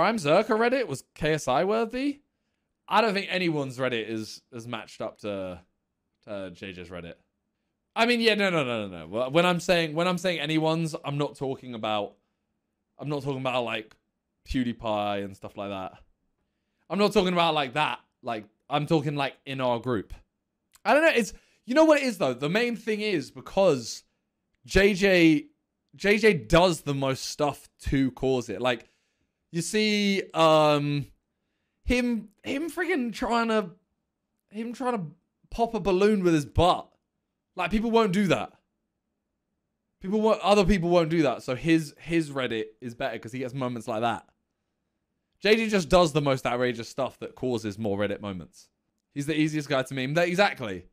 Prime Zerka Reddit was KSI worthy. I don't think anyone's Reddit is as matched up to JJ's Reddit. I mean, yeah, no. When I'm saying anyone's, I'm not talking about like PewDiePie and stuff like that. I'm not talking about like that. Like, I'm talking like in our group. I don't know. It's, you know what it is though? The main thing is because JJ does the most stuff to cause it. Like, you see, him freaking trying to pop a balloon with his butt. Like, people won't do that. Other people won't do that. So his Reddit is better because he gets moments like that. JJ just does the most outrageous stuff that causes more Reddit moments. He's the easiest guy to meme. Exactly.